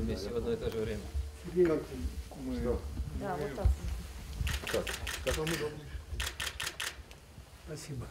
были вместе в одно и то же время. Как мы... Да, вот так. Как вам удобнее? Спасибо.